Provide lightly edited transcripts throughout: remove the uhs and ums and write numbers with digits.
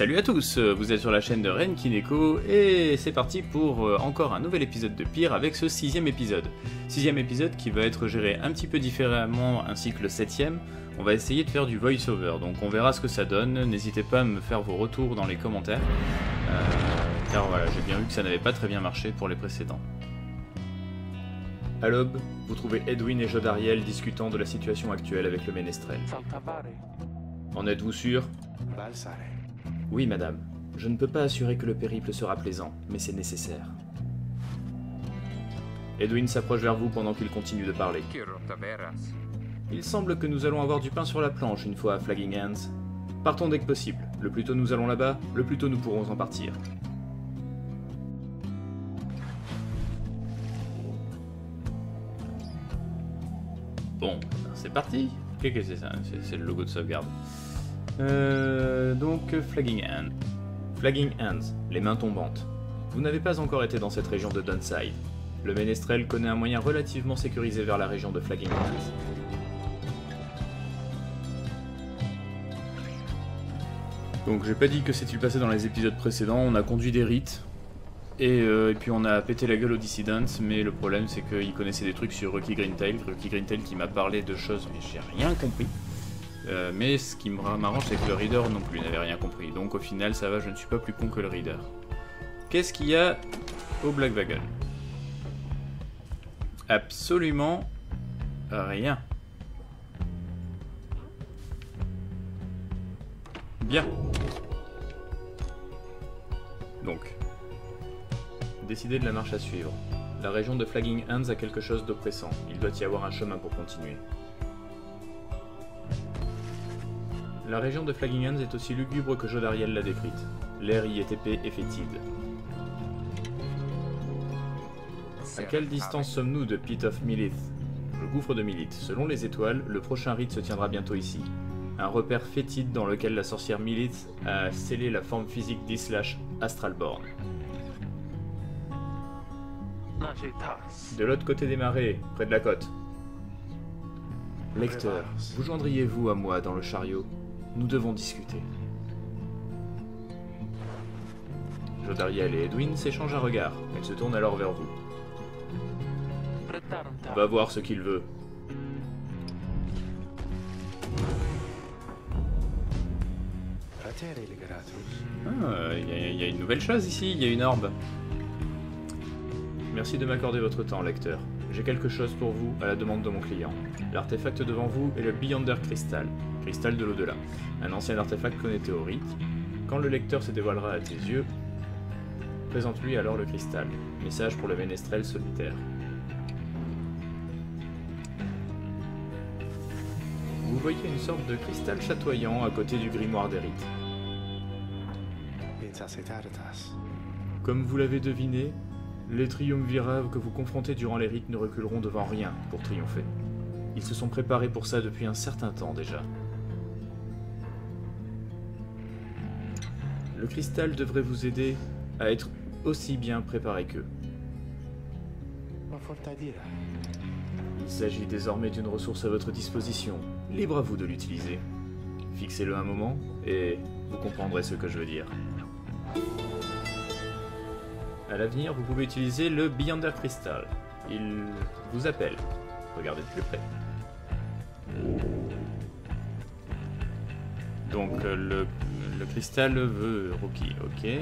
Salut à tous, vous êtes sur la chaîne de Renkineko et c'est parti pour encore un nouvel épisode de Pyre avec ce sixième épisode. Sixième épisode qui va être géré un petit peu différemment ainsi que le septième. On va essayer de faire du voice-over, donc on verra ce que ça donne. N'hésitez pas à me faire vos retours dans les commentaires. Car voilà, j'ai bien vu que ça n'avait pas très bien marché pour les précédents. À l'aube, vous trouvez Edwin et Jodariel discutant de la situation actuelle avec le Ménestrel. En êtes-vous sûr? Balsare. Oui, madame. Je ne peux pas assurer que le périple sera plaisant, mais c'est nécessaire. Edwin s'approche vers vous pendant qu'il continue de parler. Il semble que nous allons avoir du pain sur la planche une fois à Flagging Hands. Partons dès que possible. Le plus tôt nous allons là-bas, le plus tôt nous pourrons en partir. Bon, c'est parti. Qu'est-ce que c'est ça? C'est le logo de sauvegarde. Donc, Flagging Hands. Flagging Hands, les mains tombantes. Vous n'avez pas encore été dans cette région de Dunsai. Le Ménestrel connaît un moyen relativement sécurisé vers la région de Flagging Hands. Donc, j'ai pas dit que s'est-il passé dans les épisodes précédents, on a conduit des rites, et puis on a pété la gueule aux dissidents, mais le problème c'est qu'ils connaissaient des trucs sur Rukey Greentail. Rukey Greentail qui m'a parlé de choses, mais j'ai rien compris. Mais ce qui m'arrange, c'est que le reader non plus n'avait rien compris. Donc au final, ça va, je ne suis pas plus con que le reader. Qu'est-ce qu'il y a au Black Vagal? Absolument rien. Bien. Donc, décidez de la marche à suivre. La région de Flagging Hands a quelque chose d'oppressant. Il doit y avoir un chemin pour continuer. La région de Flagging Hands est aussi lugubre que Jodariel l'a décrite. L'air y est épais et fétide. À quelle distance sommes-nous de Pit of Mylith? Le gouffre de Mylith. Selon les étoiles, le prochain rite se tiendra bientôt ici. Un repère fétide dans lequel la sorcière Mylith a scellé la forme physique d'Islash Astralborn. De l'autre côté des marais, près de la côte. Lecteur, vous joindriez-vous à moi dans le chariot? Nous devons discuter. Jodariel et Edwin s'échangent un regard. Elle se tourne alors vers vous. Va voir ce qu'il veut. Ah, y a une nouvelle chose ici, il y a une orbe. Merci de m'accorder votre temps, lecteur. J'ai quelque chose pour vous à la demande de mon client. L'artefact devant vous est le Beyonder Crystal, cristal de l'au-delà, un ancien artefact connecté au rite. Quand le lecteur se dévoilera à tes yeux, présente-lui alors le cristal. Message pour le Ménestrel solitaire. Vous voyez une sorte de cristal chatoyant à côté du grimoire des rites. Comme vous l'avez deviné, les triumvirats que vous confrontez durant les rites ne reculeront devant rien pour triompher. Ils se sont préparés pour ça depuis un certain temps déjà. Le cristal devrait vous aider à être aussi bien préparé qu'eux. Il s'agit désormais d'une ressource à votre disposition. Libre à vous de l'utiliser. Fixez-le un moment et vous comprendrez ce que je veux dire. À l'avenir, vous pouvez utiliser le Beyonder Crystal. Il vous appelle. Regardez de plus près. Donc le cristal veut Rookie, ok.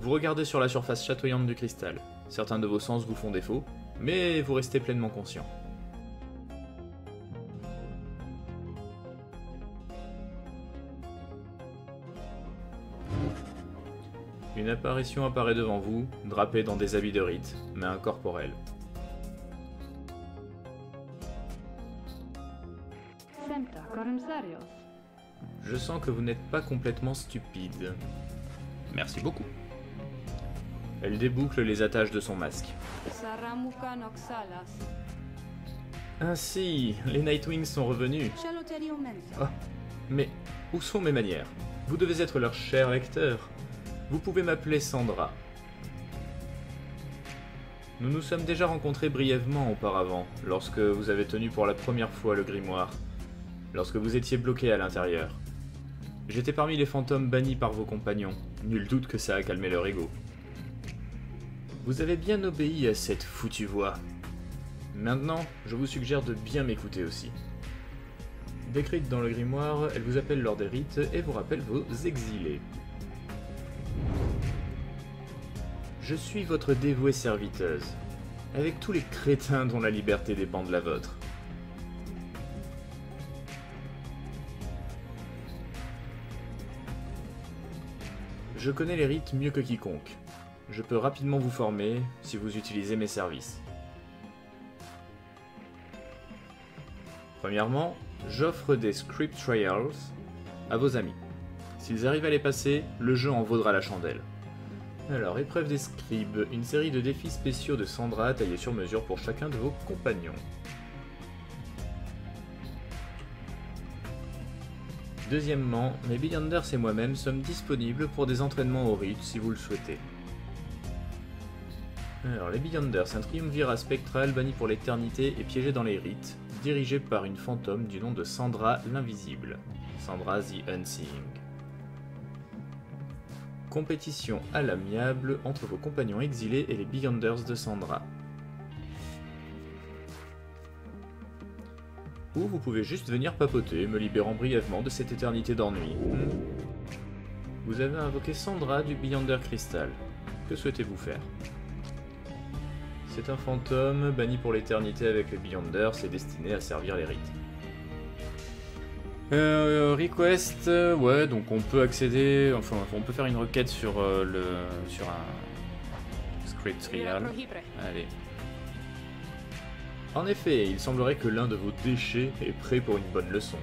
Vous regardez sur la surface chatoyante du cristal. Certains de vos sens vous font défaut, mais vous restez pleinement conscient. Une apparition apparaît devant vous, drapée dans des habits de rite, mais incorporelle. Je sens que vous n'êtes pas complètement stupide. Merci beaucoup. Elle déboucle les attaches de son masque. Ainsi, les Nightwings sont revenus. Oh, mais où sont mes manières? Vous devez être leur cher lecteur. Vous pouvez m'appeler Sandra. Nous nous sommes déjà rencontrés brièvement auparavant, lorsque vous avez tenu pour la première fois le grimoire. lorsque vous étiez bloqué à l'intérieur. J'étais parmi les fantômes bannis par vos compagnons, nul doute que ça a calmé leur ego. Vous avez bien obéi à cette foutue voix. Maintenant, je vous suggère de bien m'écouter aussi. Décrite dans le grimoire, elle vous appelle lors des rites et vous rappelle vos exilés. Je suis votre dévouée serviteuse, avec tous les crétins dont la liberté dépend de la vôtre. Je connais les rites mieux que quiconque. Je peux rapidement vous former si vous utilisez mes services. Premièrement, j'offre des script trials à vos amis. S'ils arrivent à les passer, le jeu en vaudra la chandelle. Alors, épreuve des scribes, une série de défis spéciaux de Sandra taillés sur mesure pour chacun de vos compagnons. Deuxièmement, mes Beyonders et moi-même sommes disponibles pour des entraînements au rite si vous le souhaitez. Alors, les Beyonders, un triumvirat spectral banni pour l'éternité et piégé dans les rites, dirigé par une fantôme du nom de Sandra l'Invisible, Sandra the Unseeing. Compétition à l'amiable entre vos compagnons exilés et les Beyonders de Sandra. Ou vous pouvez juste venir papoter, me libérant brièvement de cette éternité d'ennui. Vous avez invoqué Sandra du Beyonder Crystal. Que souhaitez-vous faire? C'est un fantôme, banni pour l'éternité avec le Beyonder, c'est destiné à servir les rites. Request, ouais, donc on peut accéder, enfin on peut faire une requête sur un script trial. Allez. En effet, il semblerait que l'un de vos déchets est prêt pour une bonne leçon.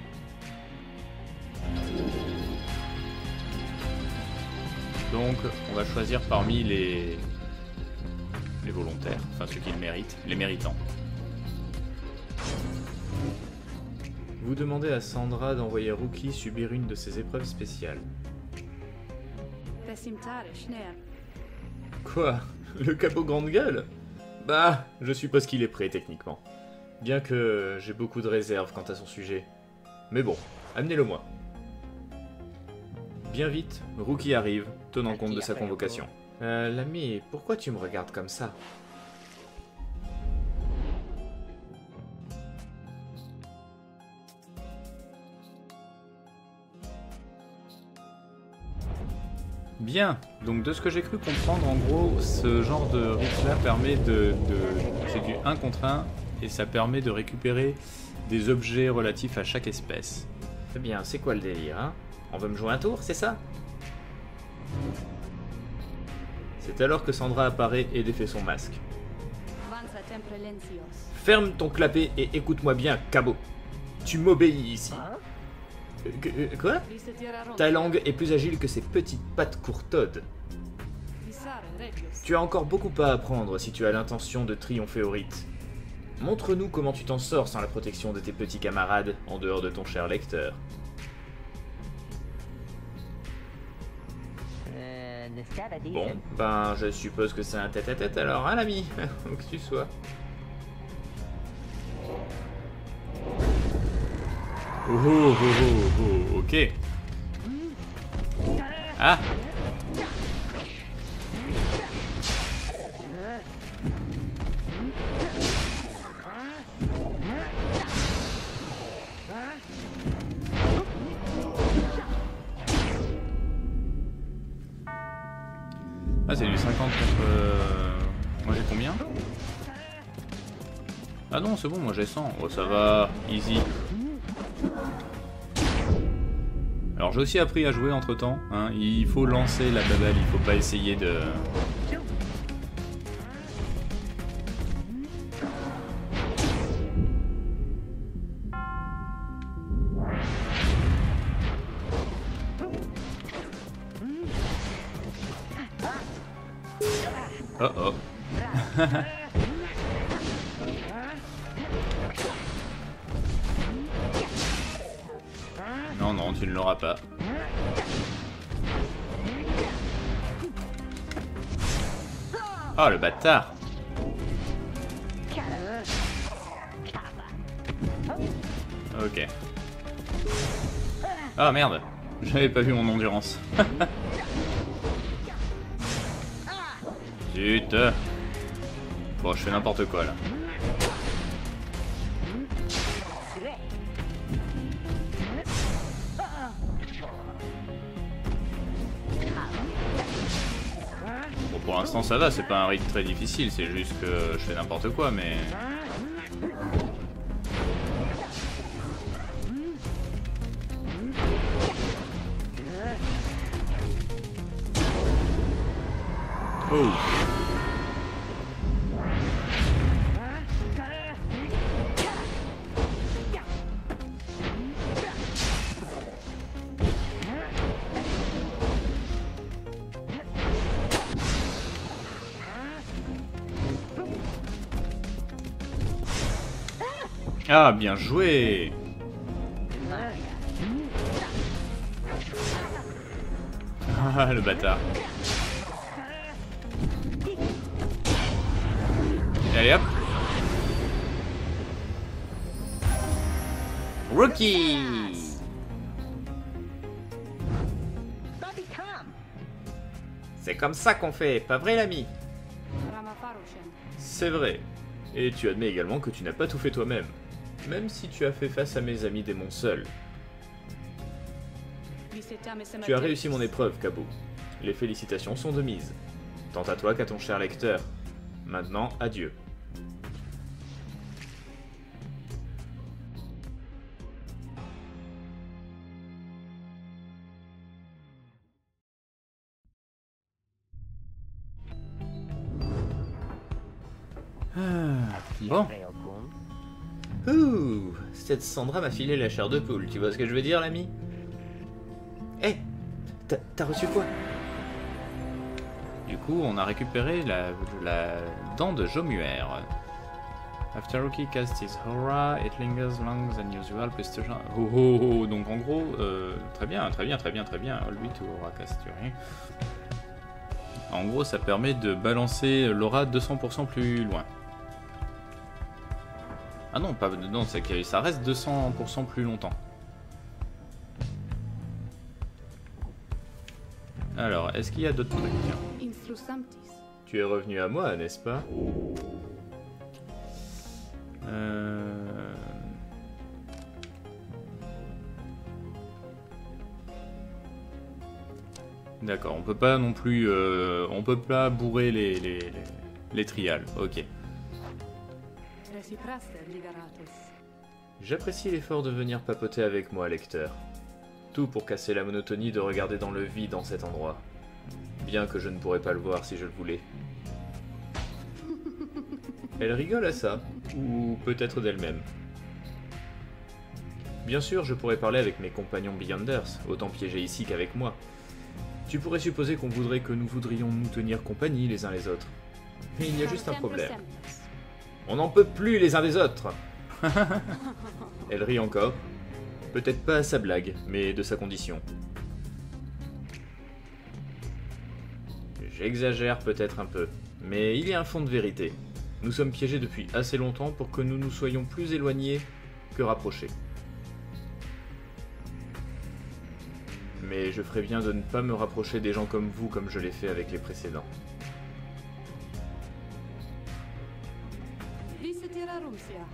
Donc on va choisir parmi les volontaires, enfin ceux qui le méritent, les méritants. Vous demandez à Sandra d'envoyer Rookie subir une de ses épreuves spéciales. Quoi? Le capot grande gueule? Bah, je suppose qu'il est prêt techniquement. Bien que j'ai beaucoup de réserves quant à son sujet. Mais bon, amenez-le moi. Bien vite, Rookie arrive, tenant compte de sa convocation. L'ami, pourquoi tu me regardes comme ça? Bien, donc de ce que j'ai cru comprendre, en gros, ce genre de rite-là permet c'est du 1 contre 1, et ça permet de récupérer des objets relatifs à chaque espèce. Eh bien, c'est quoi le délire, hein? On veut me jouer un tour, c'est ça? C'est alors que Sandra apparaît et défait son masque. Ferme ton clapet et écoute-moi bien, cabot. Tu m'obéis ici. Quoi? Ta langue est plus agile que ces petites pattes courtaudes. Tu as encore beaucoup à apprendre si tu as l'intention de triompher au rite. Montre-nous comment tu t'en sors sans la protection de tes petits camarades, en dehors de ton cher lecteur. Bon, ben je suppose que c'est un tête-à-tête alors, hein l'ami? Où que tu sois. Oh, ok. Ah! Ah, c'est du 50 contre... Moi j'ai combien? Ah non, c'est bon, moi j'ai 100. Oh, ça va, easy. Alors j'ai aussi appris à jouer entre temps, hein. Il faut lancer la babelle, il faut pas essayer de... Oh oh. Non, non, tu ne l'auras pas. Oh, le bâtard! Ok. Ah merde, j'avais pas vu mon endurance. Zut. Bon, je fais n'importe quoi là. Bon, pour l'instant ça va, c'est pas un rythme très difficile, c'est juste que je fais n'importe quoi, mais... Oh. Ah, bien joué. Ah, le bâtard. Allez hop. Rookie. C'est comme ça qu'on fait, pas vrai l'ami? C'est vrai. Et tu admets également que tu n'as pas tout fait toi-même. Même si tu as fait face à mes amis démons seuls. Tu as réussi mon épreuve, Cabot. Les félicitations sont de mise. Tant à toi qu'à ton cher lecteur. Maintenant, adieu. Ah, bon. Ouh, cette Sandra m'a filé la chair de poule, tu vois ce que je veux dire, l'ami? Eh, hey, t'as reçu quoi? Du coup, on a récupéré la dent de Jomuaire. After Rookie casts his aura, it lingers longer than usual. Oh, oh, oh, donc en gros, très bien, très bien, très bien, très bien. Lui, tout aura casturé. En gros, ça permet de balancer l'aura 200% plus loin. Ah non, pas dedans, c'est que ça reste 200% plus longtemps. Alors, est-ce qu'il y a d'autres trucs? Tu es revenu à moi, n'est-ce pas? D'accord, on peut pas non plus... on peut pas bourrer les trials, ok. J'apprécie l'effort de venir papoter avec moi, lecteur. Tout pour casser la monotonie de regarder dans le vide dans cet endroit. Bien que je ne pourrais pas le voir si je le voulais. Elle rigole à ça, ou peut-être d'elle-même. Bien sûr, je pourrais parler avec mes compagnons Beyonders, autant piégés ici qu'avec moi. Tu pourrais supposer qu'on voudrait que nous voudrions nous tenir compagnie les uns les autres. Mais il y a juste un problème. On n'en peut plus les uns des autres. Elle rit encore. Peut-être pas à sa blague, mais de sa condition. J'exagère peut-être un peu, mais il y a un fond de vérité. Nous sommes piégés depuis assez longtemps pour que nous nous soyons plus éloignés que rapprochés. Mais je ferais bien de ne pas me rapprocher des gens comme vous, comme je l'ai fait avec les précédents.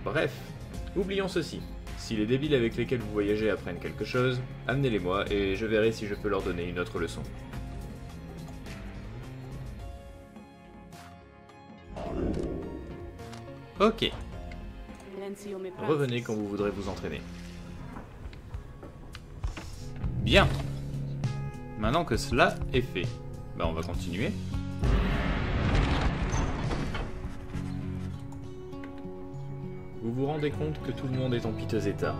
Bref, oublions ceci. Si les débiles avec lesquels vous voyagez apprennent quelque chose, amenez-les-moi et je verrai si je peux leur donner une autre leçon. Ok. Revenez quand vous voudrez vous entraîner. Bien. Maintenant que cela est fait, bah on va continuer. Vous vous rendez compte que tout le monde est en piteux état.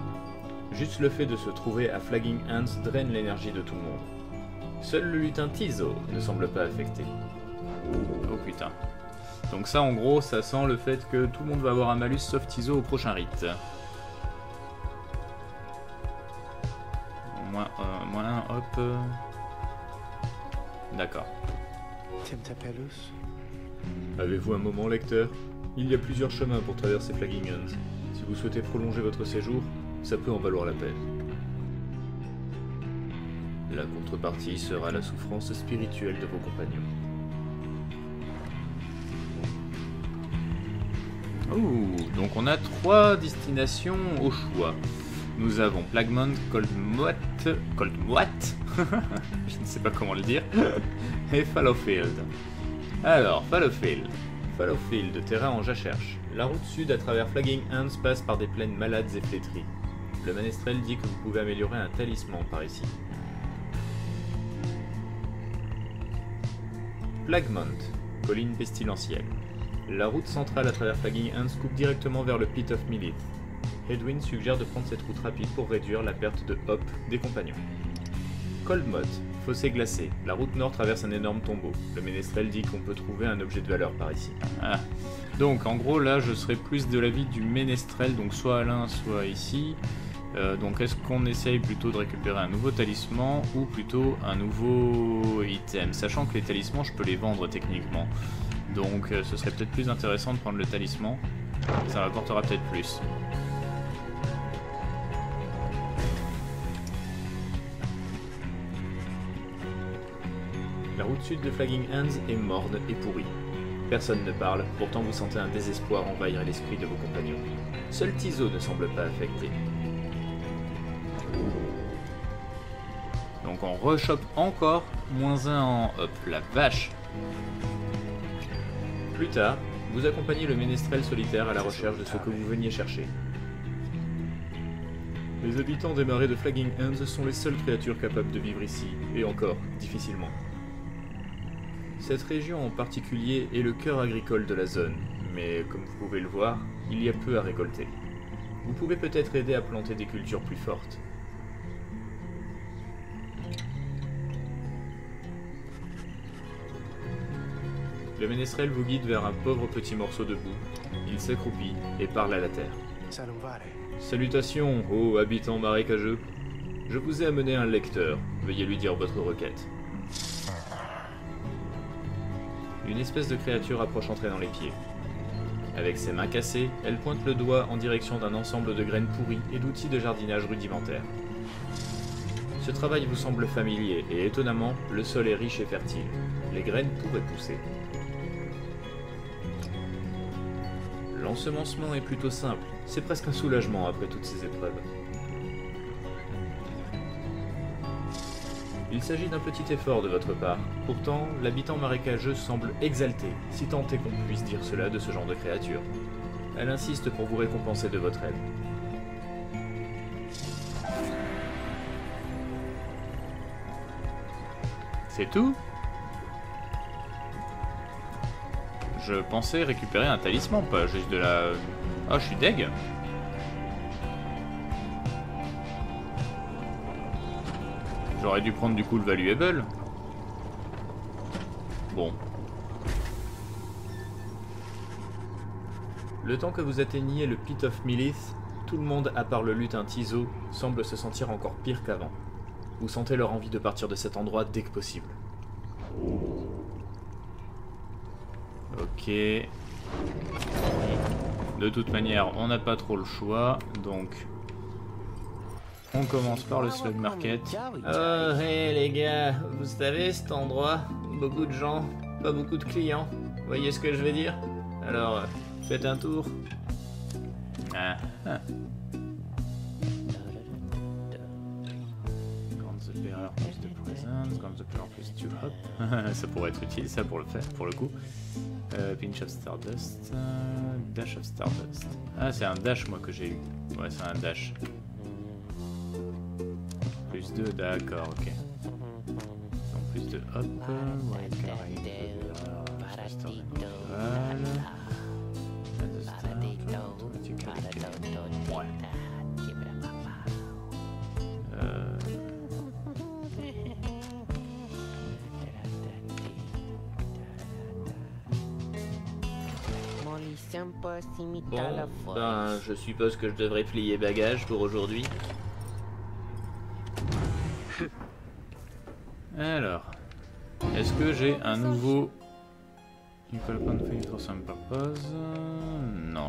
Juste le fait de se trouver à Flagging Hands draine l'énergie de tout le monde. Seul le lutin Tizo ne semble pas affecté. Oh putain. Donc ça en gros, ça sent le fait que tout le monde va avoir un malus sauf Tizo au prochain rite. Moins un, hop... D'accord. Avez-vous un moment, lecteur? Il y a plusieurs chemins pour traverser Flagging Hands. Si vous souhaitez prolonger votre séjour, ça peut en valoir la peine. La contrepartie sera la souffrance spirituelle de vos compagnons. Ouh, donc on a 3 destinations au choix. Nous avons Plagmont, Coldmoat, je ne sais pas comment le dire, et Fallowfield. Alors, Fallowfield, terrain en jachère. La route sud à travers Flagging Hands passe par des plaines malades et flétries. Le Ménestrel dit que vous pouvez améliorer un talisman par ici. Plagmont, colline pestilentielle. La route centrale à travers Flagging Hands coupe directement vers le Pit of Mylith. Edwin suggère de prendre cette route rapide pour réduire la perte de hop des compagnons. Coldmoat, fossé glacé. La route nord traverse un énorme tombeau. Le Ménestrel dit qu'on peut trouver un objet de valeur par ici. Ah. Donc en gros là je serais plus de l'avis du Ménestrel, donc soit à l'un soit ici. Donc est-ce qu'on essaye plutôt de récupérer un nouveau talisman ou plutôt un nouveau item, sachant que les talismans je peux les vendre techniquement. Donc ce serait peut-être plus intéressant de prendre le talisman, ça rapportera peut-être plus. La route sud de Flagging Hands est morne et pourrie. Personne ne parle, pourtant vous sentez un désespoir envahir l'esprit de vos compagnons. Seul Tizo ne semble pas affecté. Donc on rechoppe encore, -1 en hop, la vache. Plus tard, vous accompagnez le Ménestrel solitaire à la recherche de ce que vous veniez chercher. Les habitants des marais de Flagging Hands sont les seules créatures capables de vivre ici, et encore, difficilement. Cette région en particulier est le cœur agricole de la zone, mais comme vous pouvez le voir, il y a peu à récolter. Vous pouvez peut-être aider à planter des cultures plus fortes. Le Ménestrel vous guide vers un pauvre petit morceau de boue. Il s'accroupit et parle à la terre. « Salutations, ô habitants marécageux. Je vous ai amené un lecteur. Veuillez lui dire votre requête. » Une espèce de créature approche entrée dans les pieds. Avec ses mains cassées, elle pointe le doigt en direction d'un ensemble de graines pourries et d'outils de jardinage rudimentaires. Ce travail vous semble familier et étonnamment, le sol est riche et fertile. Les graines pourraient pousser. L'ensemencement est plutôt simple, c'est presque un soulagement après toutes ces épreuves. Il s'agit d'un petit effort de votre part, pourtant l'habitant marécageux semble exalté, si tant est qu'on puisse dire cela de ce genre de créature. Elle insiste pour vous récompenser de votre aide. C'est tout ? Je pensais récupérer un talisman, pas juste de la... Oh, je suis deg. J'aurais dû prendre du coup le valuable. Bon. Le temps que vous atteigniez le Pit of Mylith, tout le monde, à part le lutin Tizo, semble se sentir encore pire qu'avant. Vous sentez leur envie de partir de cet endroit dès que possible. Ok. De toute manière, on n'a pas trop le choix, donc... On commence par le slug market. Oh hey les gars, vous savez cet endroit, beaucoup de gens, pas beaucoup de clients. Voyez ce que je veux dire? Alors, faites un tour. Ah, ah. Quand the bearer plus de présence, quand the player plus du hop. Ça pourrait être utile, ça pour le faire, pour le coup. Pinch of Stardust, Dash of Stardust. Ah, c'est un Dash moi que j'ai eu. Ouais, c'est un Dash. Plus 2, d'accord, ok. Donc plus de hop, ouais. Bon, ben, je suppose que je devrais plier bagage pour aujourd'hui. Alors, est-ce que j'ai un nouveau... Non,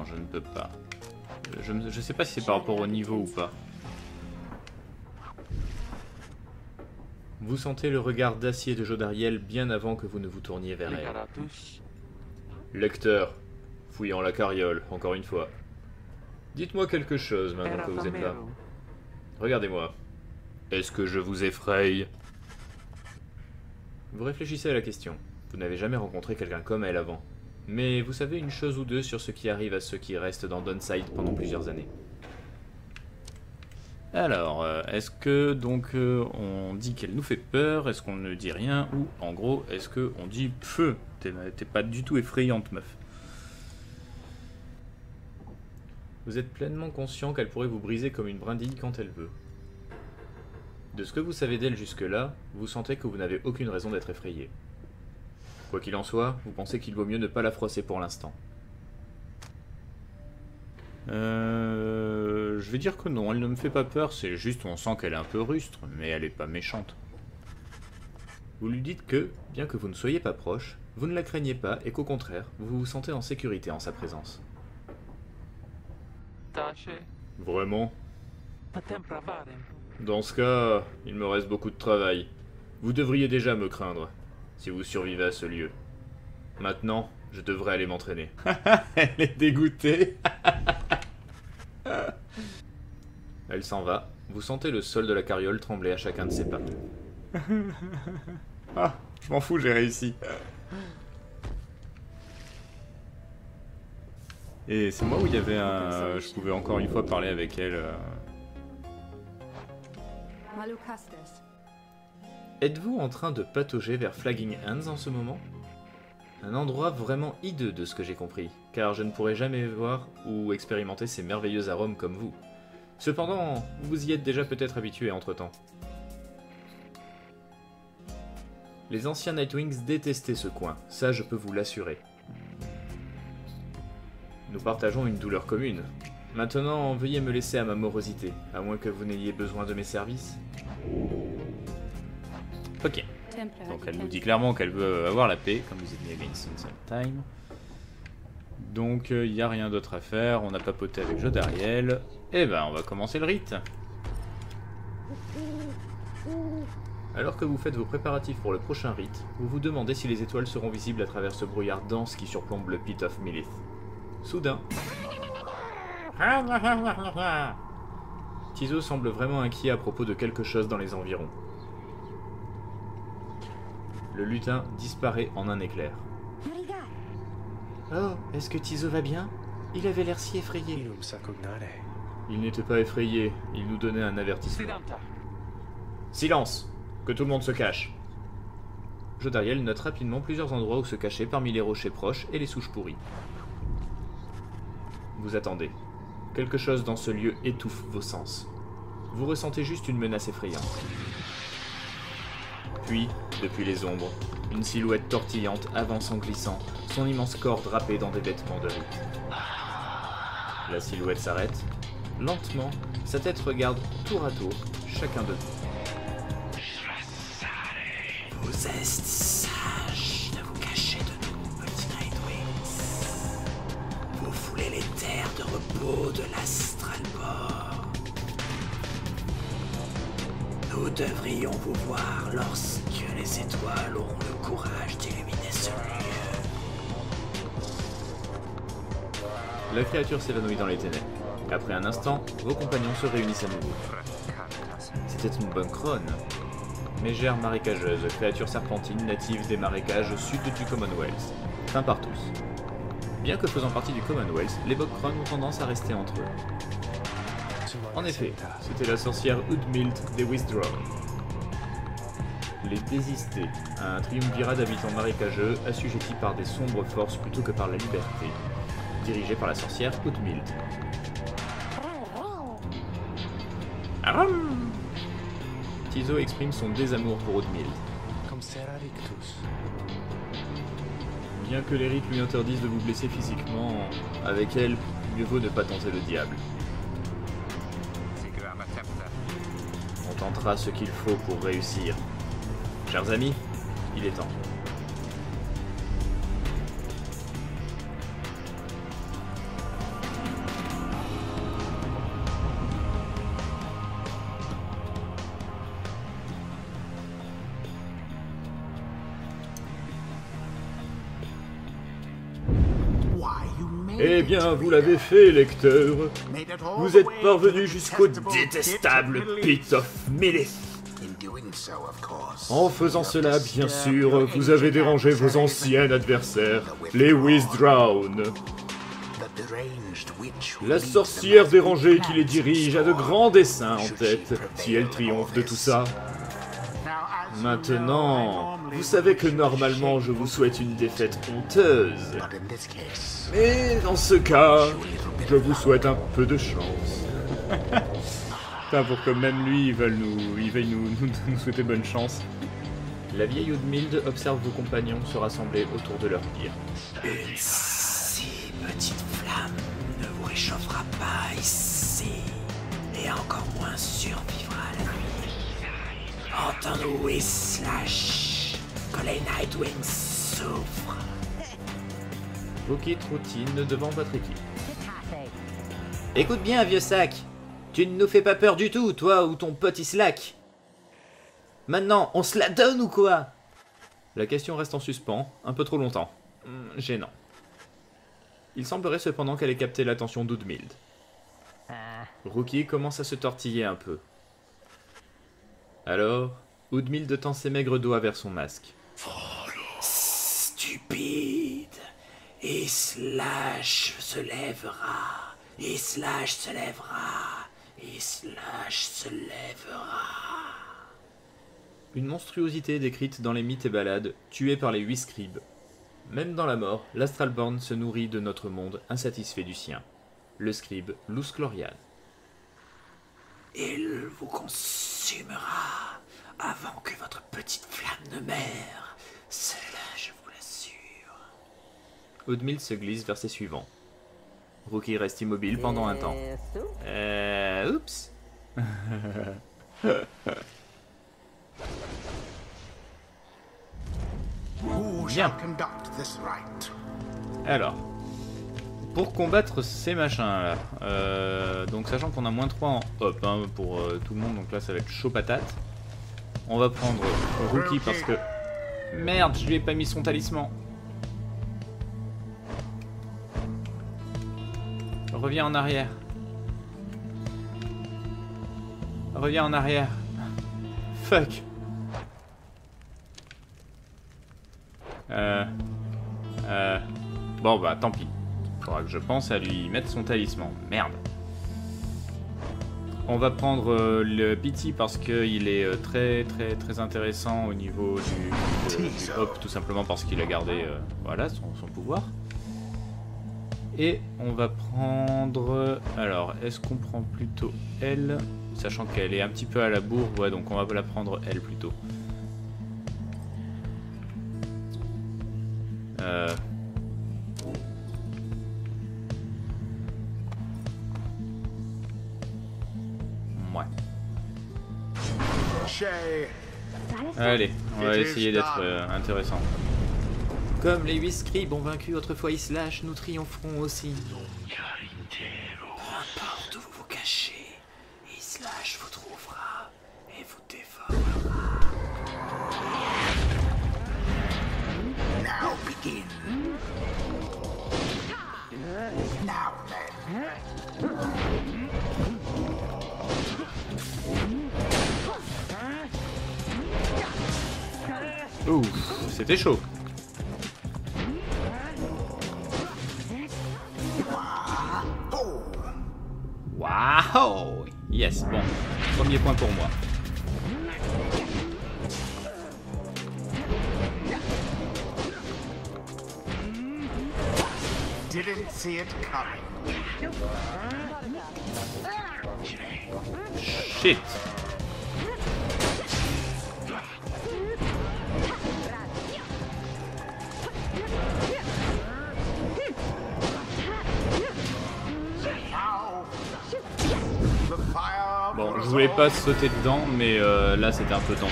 je ne peux pas. Je ne sais pas si c'est par rapport au niveau ou pas. Vous sentez le regard d'acier de Jodariel bien avant que vous ne vous tourniez vers elle. Lecteur, fouillant la carriole, encore une fois. Dites-moi quelque chose maintenant que vous êtes là. Regardez-moi. Est-ce que je vous effraie? Vous réfléchissez à la question. Vous n'avez jamais rencontré quelqu'un comme elle avant. Mais vous savez une chose ou deux sur ce qui arrive à ceux qui restent dans Dunsai pendant plusieurs années. Alors, est-ce que donc on dit qu'elle nous fait peur, est-ce qu'on ne dit rien, ou en gros, est-ce qu'on dit « Pfeu, t'es pas du tout effrayante, meuf ». Vous êtes pleinement conscient qu'elle pourrait vous briser comme une brindille quand elle veut. De ce que vous savez d'elle jusque-là, vous sentez que vous n'avez aucune raison d'être effrayé. Quoi qu'il en soit, vous pensez qu'il vaut mieux ne pas la froisser pour l'instant. Je vais dire que non, elle ne me fait pas peur, c'est juste on sent qu'elle est un peu rustre, mais elle est pas méchante. Vous lui dites que, bien que vous ne soyez pas proche, vous ne la craignez pas et qu'au contraire, vous vous sentez en sécurité en sa présence. Vraiment? Dans ce cas, il me reste beaucoup de travail. Vous devriez déjà me craindre, si vous survivez à ce lieu. Maintenant, je devrais aller m'entraîner. Elle est dégoûtée. Elle s'en va. Vous sentez le sol de la carriole trembler à chacun de ses pas. Ah, je m'en fous, j'ai réussi. Et c'est moi où il y avait un... Je pouvais encore une fois parler avec elle. Êtes-vous en train de patauger vers Flagging Hands en ce moment? Un endroit vraiment hideux de ce que j'ai compris, car je ne pourrai jamais voir ou expérimenter ces merveilleux arômes comme vous. Cependant, vous y êtes déjà peut-être habitué entre-temps. Les anciens Nightwings détestaient ce coin, ça je peux vous l'assurer. Nous partageons une douleur commune. Maintenant, veuillez me laisser à ma morosité, à moins que vous n'ayez besoin de mes services. Ok. Donc elle nous dit clairement qu'elle veut avoir la paix, comme vous êtes against some time. Donc il n'y a rien d'autre à faire, on a papoté avec Jodariel. Et ben on va commencer le rite. Alors que vous faites vos préparatifs pour le prochain rite, vous vous demandez si les étoiles seront visibles à travers ce brouillard dense qui surplombe le Pit of Mylith. Soudain... Tizo semble vraiment inquiet à propos de quelque chose dans les environs. Le lutin disparaît en un éclair. Oh, est-ce que Tizo va bien? Il avait l'air si effrayé. Il n'était pas effrayé, il nous donnait un avertissement. Silence! Que tout le monde se cache! Jodariel note rapidement plusieurs endroits où se cacher parmi les rochers proches et les souches pourries. Vous attendez. Quelque chose dans ce lieu étouffe vos sens. Vous ressentez juste une menace effrayante. Puis, depuis les ombres, une silhouette tortillante avance en glissant, son immense corps drapé dans des vêtements de rite. La silhouette s'arrête. Lentement, sa tête regarde tour à tour chacun de nous. Vous êtes sages de vous cacher de nous, petits Nightwings. Vous foulez les terres de repos de l'Astralborg. Nous devrions vous voir lorsque les étoiles auront le courage d'illuminer ce lieu. La créature s'évanouit dans les ténèbres. Après un instant, vos compagnons se réunissent à nouveau. C'était une bonne crone. Mégère marécageuse, créature serpentine native des marécages au sud du Commonwealth. Fin par tous. Bien que faisant partie du Commonwealth, les Bogrun ont tendance à rester entre eux. En effet, c'était la sorcière Udmildt des Withdrawn. Les désistés, un triumvirat d'habitants marécageux assujettis par des sombres forces plutôt que par la liberté, dirigé par la sorcière Udmildt. Tizo exprime son désamour pour Udmildt. Bien que les rites lui interdisent de vous blesser physiquement, avec elle, mieux vaut ne pas tenter le diable. On tentera ce qu'il faut pour réussir. Chers amis, il est temps. Eh bien, vous l'avez fait, lecteur. Vous êtes parvenu jusqu'au détestable Pit of Mylith. En faisant cela, bien sûr, vous avez dérangé vos anciens adversaires, les Withdrawn. La sorcière dérangée qui les dirige a de grands desseins en tête, si elle triomphe de tout ça. Maintenant, vous savez que normalement je vous souhaite une défaite honteuse. Mais dans ce cas, je vous souhaite un peu de chance. Putain, pour que même lui, il veuille nous souhaiter bonne chance. La vieille Udmildt observe vos compagnons se rassembler autour de leur pire. Une si petite flamme ne vous réchauffera pas ici, et encore moins survivra à la nuit. Entends-nous, Islash, que les Nightwings souffrent. Rookie trottine devant votre équipe. Écoute bien, vieux sac. Tu ne nous fais pas peur du tout, toi ou ton pote Islash. Maintenant, on se la donne ou quoi? La question reste en suspens, un peu trop longtemps. Gênant. Il semblerait cependant qu'elle ait capté l'attention d'Udmildt. Rookie commence à se tortiller un peu. Alors, Udmildt tend ses maigres doigts vers son masque. Stupide! Islash se lèvera! Islash se lèvera! Islash se lèvera! Une monstruosité décrite dans les mythes et ballades, tuée par les 8 scribes. Même dans la mort, l'Astralborn se nourrit de notre monde insatisfait du sien. Le scribe Louschlorian. Il vous consumera avant que votre petite flamme ne meure. Cela, je vous l'assure. Udmildt se glisse vers ses suivants. Rookie reste immobile pendant un temps. Oups. Bien. Alors. Pour combattre ces machins là, donc sachant qu'on a moins 3 en hop hein, pour tout le monde, donc là ça va être chaud patate. On va prendre Rookie parce que... Merde, je lui ai pas mis son talisman. Reviens en arrière. Reviens en arrière. Fuck. Bon bah tant pis. Faudra que je pense à lui mettre son talisman. Merde. On va prendre le Pity parce qu'il est très intéressant au niveau du hop, tout simplement parce qu'il a gardé voilà, son pouvoir. Et on va prendre... Alors, est-ce qu'on prend plutôt elle? Sachant qu'elle est un petit peu à la bourre, ouais, donc on va la prendre elle plutôt. Allez, on va essayer d'être intéressant. Comme les 8 scribes ont vaincu autrefois Islash, nous triompherons aussi. Peu importe où vous vous cachez, Islash vous trouvera et vous dévorera. Now begin. Now then. Ouf, c'était chaud. Waouh! Yes, bon. Premier point pour moi. Didn't see it coming. Shit. Bon, je voulais pas sauter dedans, mais là c'était un peu tendu.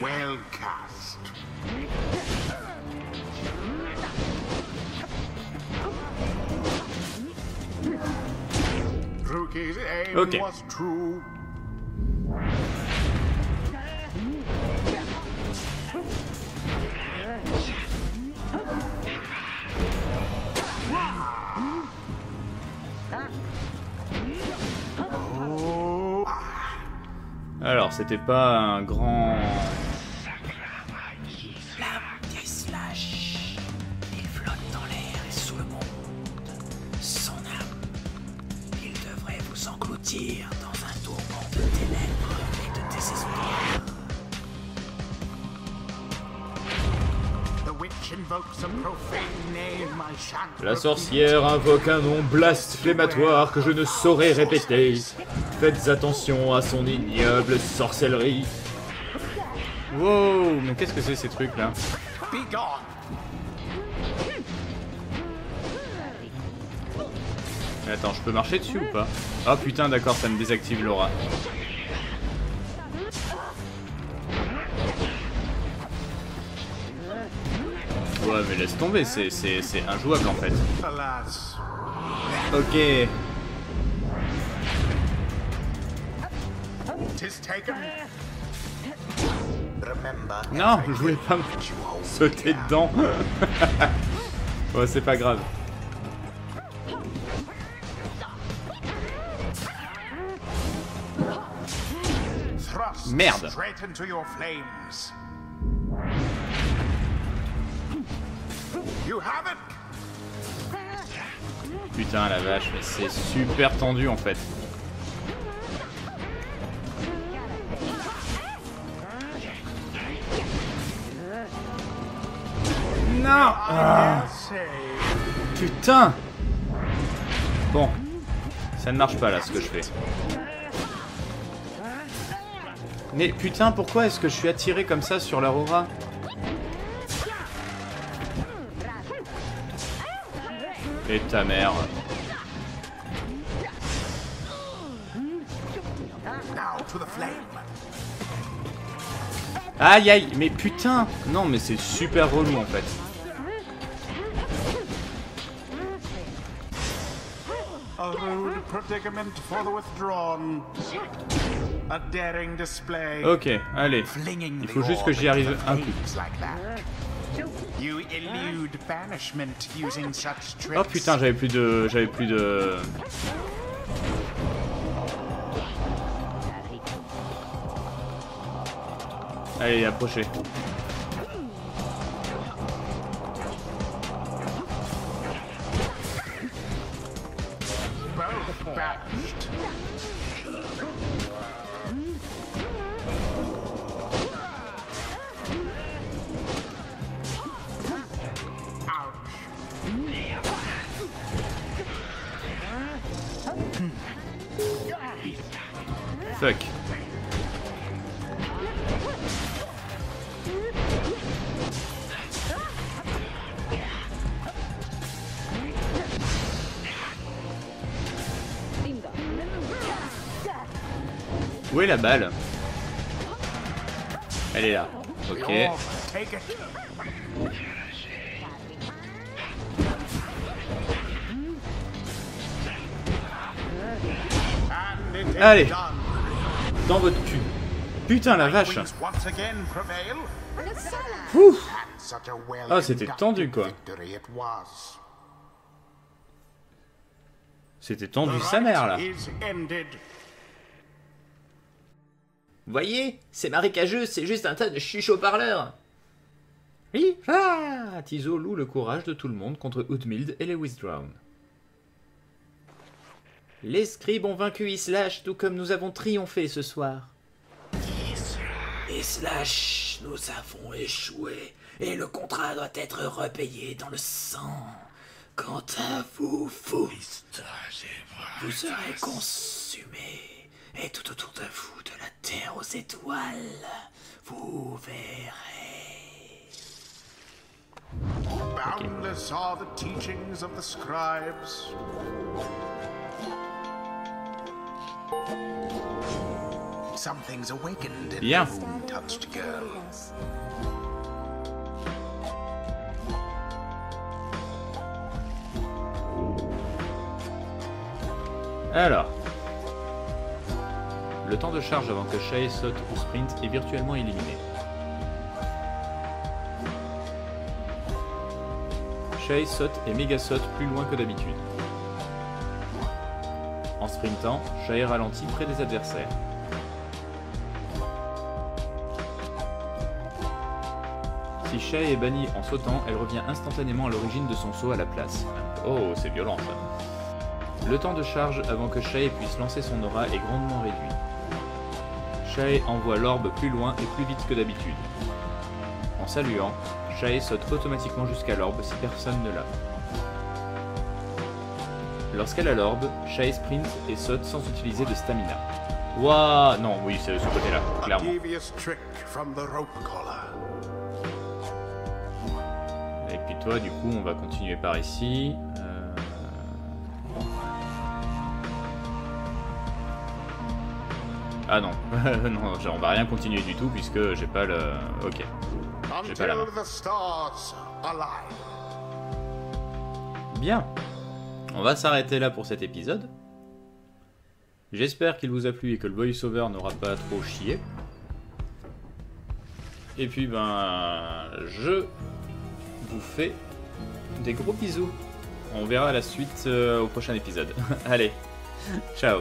Well cast. Ok. Alors, c'était pas un grand... La sorcière invoque un nom blasphématoire que je ne saurais répéter. Faites attention à son ignoble sorcellerie. Wow, mais qu'est-ce que c'est ces trucs là? Attends, je peux marcher dessus ou pas? Ah putain, d'accord, ça me désactive l'aura. Ouais, mais laisse tomber, c'est injouable en fait. Ok. Non, je voulais pas sauter dedans. Ouais, c'est pas grave. Merde. Putain la vache, mais c'est super tendu en fait. Non, ah. Putain. Bon, ça ne marche pas là ce que je fais. Mais putain, pourquoi est-ce que je suis attiré comme ça sur leur aura? Et ta mère. Aïe aïe, mais putain. Non mais c'est super relou en fait. A rude predicament for the withdrawn. A daring display. Ok, allez. Il faut juste que j'y arrive un coup. You elude banishment using such tricks. Oh putain, j'avais plus de Allez, approchez. Fuck. Où est la balle? Elle est là. Ok. Allez. Dans votre cul. Putain la vache. Ouh. Ah, c'était tendu quoi. C'était tendu sa mère là. Voyez, c'est marécageux, c'est juste un tas de chuchots-parleurs. Oui, ah, Tizo loue le courage de tout le monde contre Udmildt et les Withdrawn. Les scribes ont vaincu Islash, tout comme nous avons triomphé ce soir. Islash, nous avons échoué, et le contrat doit être repayé dans le sang. Quant à vous, fous, vous serez consumés, et tout autour de vous, de la terre aux étoiles, vous verrez. Boundless are the teachings of the scribes. Something's awakened in the moon-touched girl. Alors, Le temps de charge avant que Chae saute ou sprint est virtuellement éliminé. Chae saute et méga saute plus loin que d'habitude. En sprintant, Chae ralentit près des adversaires. Si Chae est bannie en sautant, elle revient instantanément à l'origine de son saut à la place. Oh, c'est violent ça. Le temps de charge avant que Chae puisse lancer son aura est grandement réduit. Chae envoie l'orbe plus loin et plus vite que d'habitude. En saluant, Chae saute automatiquement jusqu'à l'orbe si personne ne l'a. Lorsqu'elle a l'orbe, Chae sprint et saute sans utiliser de stamina. Waouh, non, oui, c'est de ce côté-là, clairement. Et puis toi, du coup, on va continuer par ici. Ah non, non, on va rien continuer du tout puisque j'ai pas le... Ok. J'ai pas la main. Bien. On va s'arrêter là pour cet épisode. J'espère qu'il vous a plu et que le voice-over n'aura pas trop chié. Et puis ben... Je vous fais des gros bisous. On verra la suite au prochain épisode. Allez, ciao.